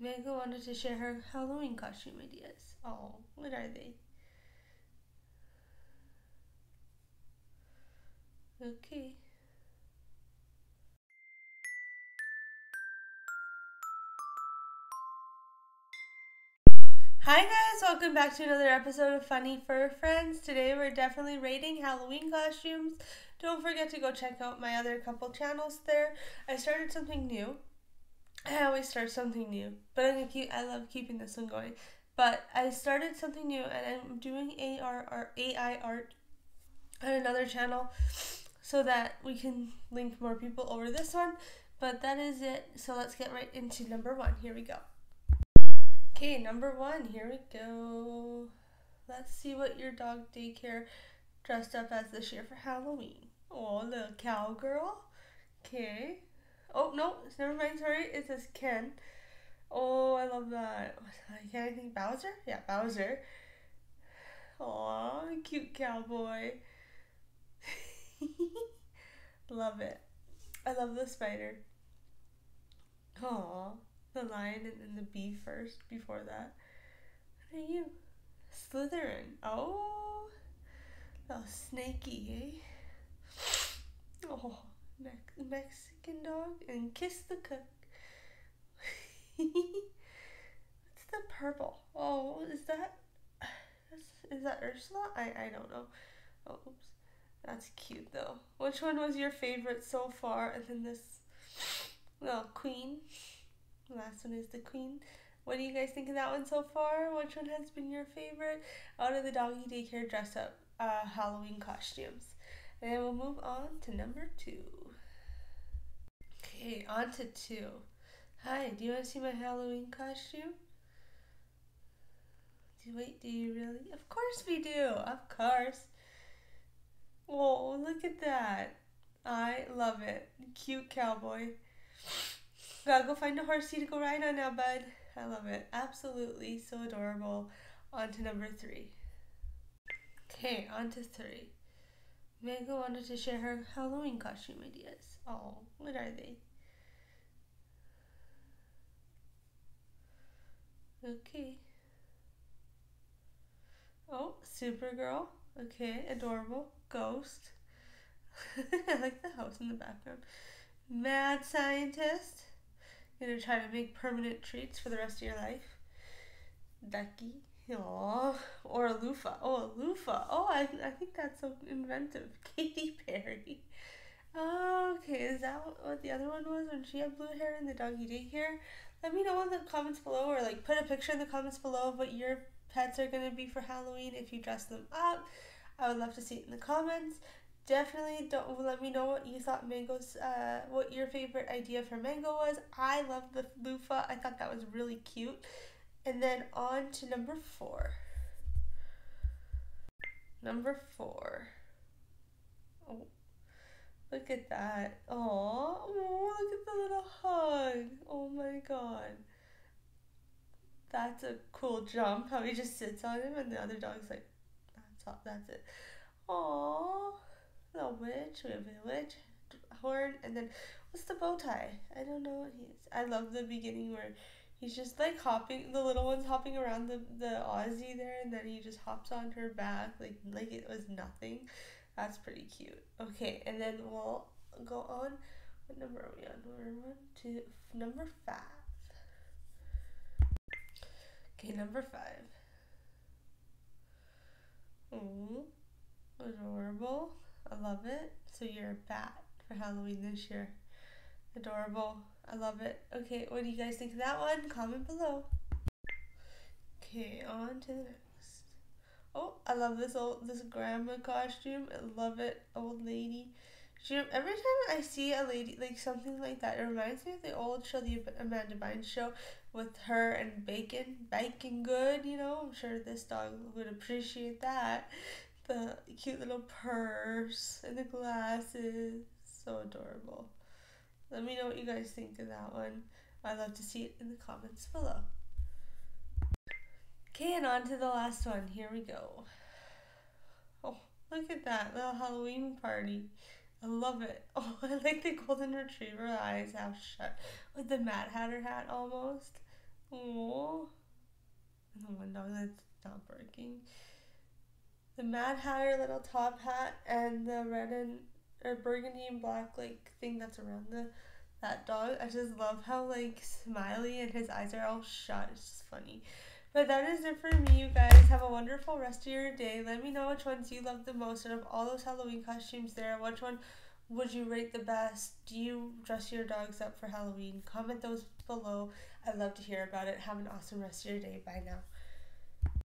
Vega wanted to share her Halloween costume ideas. Oh, what are they? Okay. Hi guys, welcome back to another episode of Funny Fur Friends. Today we're definitely rating Halloween costumes. Don't forget to go check out my other couple channels there. I started something new. I always start something new, but I love keeping this one going. But I started something new and I'm doing AI art on another channel so that we can link more people over this one. But that is it. So let's get right into number one. Here we go. Okay, number one, here we go. Let's see what your dog daycare dressed up as this year for Halloween. Oh, the cowgirl. Okay. Oh, no, never mind, sorry. It says Ken. Oh, I love that. Can I think Bowser? Yeah, Bowser. Oh, cute cowboy. Love it. I love the spider. Oh. The lion and then the bee first, before that. What are you? Slytherin. Oh, little snakey, eh? Oh, Mexican dog. And kiss the cook. What's the purple? Oh, is that? Is that Ursula? I don't know. Oh, oops. That's cute, though. Which one was your favorite so far? And then this little queen. Last one is the queen. What do you guys think of that one so far? Which one has been your favorite out of the doggy daycare dress up Halloween costumes? And then we'll move on to number two. Okay, on to two. Hi, do you want to see my Halloween costume? Do you really? Of course we do. Of course. Whoa, look at that. I love it. Cute cowboy. Gotta go find a horsey to go ride on now, bud. I love it. Absolutely so adorable. On to number three. Okay, on to three. Vega wanted to share her Halloween costume ideas. Oh, what are they? Okay. Oh, Supergirl. Okay, adorable. Ghost. I like the house in the background. Mad scientist. Gonna try to make permanent treats for the rest of your life. Ducky. Aww. Or a loofah. Oh, a loofah. Oh, I think that's so inventive. Katy Perry. Oh, okay, is that what the other one was when she had blue hair in the doggy daycare? Let me know in the comments below, or like put a picture in the comments below of what your pets are gonna be for Halloween if you dress them up. I would love to see it in the comments. Definitely don't let me know what you thought what your favorite idea for Mango was. I love the loofah. I thought that was really cute. And then on to number four. Number four. Oh, look at that. Aww. Oh, look at the little hug. Oh my god. That's a cool jump. How he just sits on him and the other dog's like, that's it. Aww. Little witch, we have a witch, horn, and then what's the bow tie? I don't know what he is. I love the beginning where he's just like hopping, the little one's hopping around the Aussie there, and then he just hops on her back like it was nothing. That's pretty cute. Okay, and then we'll go on. What number are we on? We're on to number five. Okay, number five. Oh, adorable. I love it. So you're a bat for Halloween this year. Adorable. I love it. Okay, what do you guys think of that one? Comment below. Okay, on to the next. Oh, I love this grandma costume. I love it. Old lady. Every time I see a lady, like something like that, it reminds me of the old show, the Amanda Bynes show, with her and bacon. Bacon good, you know. I'm sure this dog would appreciate that. The cute little purse and the glasses. So adorable. Let me know what you guys think of that one. I'd love to see it in the comments below. Okay, and on to the last one. Here we go. Oh, look at that little Halloween party. I love it. Oh, I like the golden retriever eyes half shut with the Mad Hatter hat almost. Oh, the window that's not working. The Mad Hatter little top hat and the red and or burgundy and black like thing that's around that dog. I just love how like smiley and his eyes are all shut. It's just funny. But that is it for me, you guys. Have a wonderful rest of your day. Let me know which ones you love the most out of all those Halloween costumes there. Which one would you rate the best? Do you dress your dogs up for Halloween? Comment those below. I'd love to hear about it. Have an awesome rest of your day. Bye now.